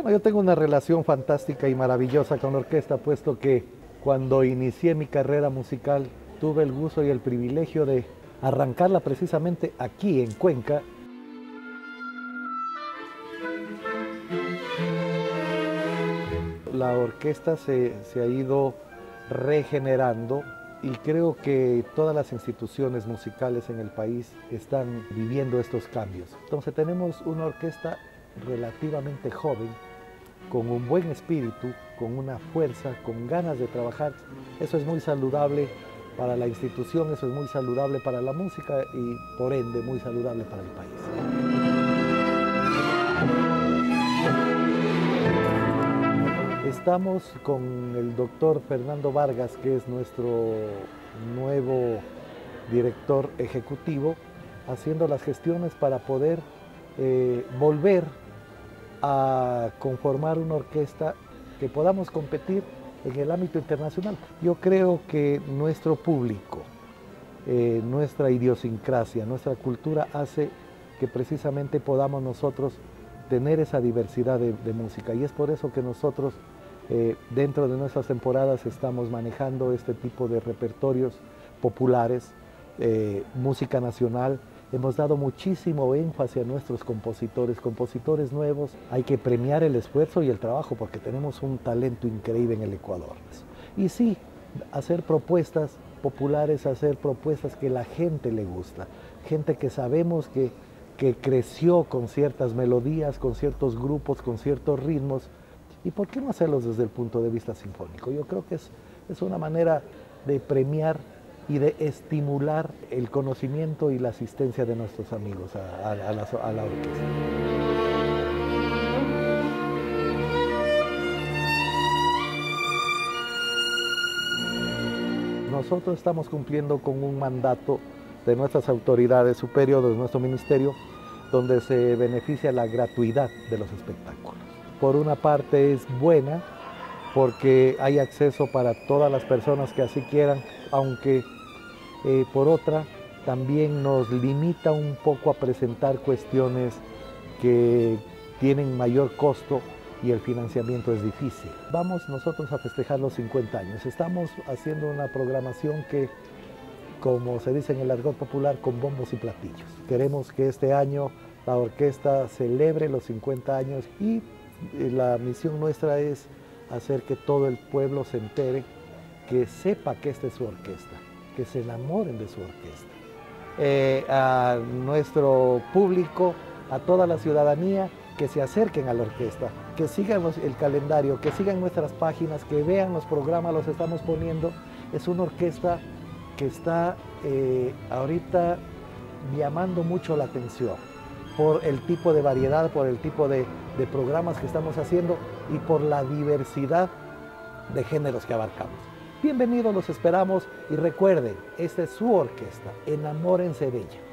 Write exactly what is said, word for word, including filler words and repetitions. Bueno, yo tengo una relación fantástica y maravillosa con la orquesta, puesto que cuando inicié mi carrera musical tuve el gusto y el privilegio de arrancarla precisamente aquí en Cuenca. La orquesta se, se ha ido regenerando y creo que todas las instituciones musicales en el país están viviendo estos cambios. Entonces tenemos una orquesta relativamente joven, con un buen espíritu, con una fuerza, con ganas de trabajar. Eso es muy saludable para la institución, eso es muy saludable para la música y por ende muy saludable para el país. Estamos con el doctor Fernando Vargas, que es nuestro nuevo director ejecutivo, haciendo las gestiones para poder eh, volver a conformar una orquesta que podamos competir en el ámbito internacional. Yo creo que nuestro público, eh, nuestra idiosincrasia, nuestra cultura hace que precisamente podamos nosotros tener esa diversidad de, de música, y es por eso que nosotros eh, dentro de nuestras temporadas estamos manejando este tipo de repertorios populares, eh, música nacional. Hemos dado muchísimo énfasis a nuestros compositores, compositores nuevos. Hay que premiar el esfuerzo y el trabajo porque tenemos un talento increíble en el Ecuador. Y sí, hacer propuestas populares, hacer propuestas que la gente le gusta. Gente que sabemos que, que creció con ciertas melodías, con ciertos grupos, con ciertos ritmos. ¿Y por qué no hacerlos desde el punto de vista sinfónico? Yo creo que es, es una manera de premiar y de estimular el conocimiento y la asistencia de nuestros amigos a, a, a, la, a la orquesta. Nosotros estamos cumpliendo con un mandato de nuestras autoridades superiores, de nuestro ministerio, donde se beneficia la gratuidad de los espectáculos. Por una parte es buena, porque hay acceso para todas las personas que así quieran, aunque Eh, por otra, también nos limita un poco a presentar cuestiones que tienen mayor costo y el financiamiento es difícil. Vamos nosotros a festejar los cincuenta años. Estamos haciendo una programación que, como se dice en el argot popular, con bombos y platillos. Queremos que este año la orquesta celebre los cincuenta años y la misión nuestra es hacer que todo el pueblo se entere, que sepa que esta es su orquesta, que se enamoren de su orquesta. Eh, a nuestro público, a toda la ciudadanía, que se acerquen a la orquesta, que sigan el calendario, que sigan nuestras páginas, que vean los programas, los estamos poniendo. Es una orquesta que está eh, ahorita llamando mucho la atención por el tipo de variedad, por el tipo de, de programas que estamos haciendo y por la diversidad de géneros que abarcamos. Bienvenidos, los esperamos y recuerden, esta es su orquesta, enamórense de ella.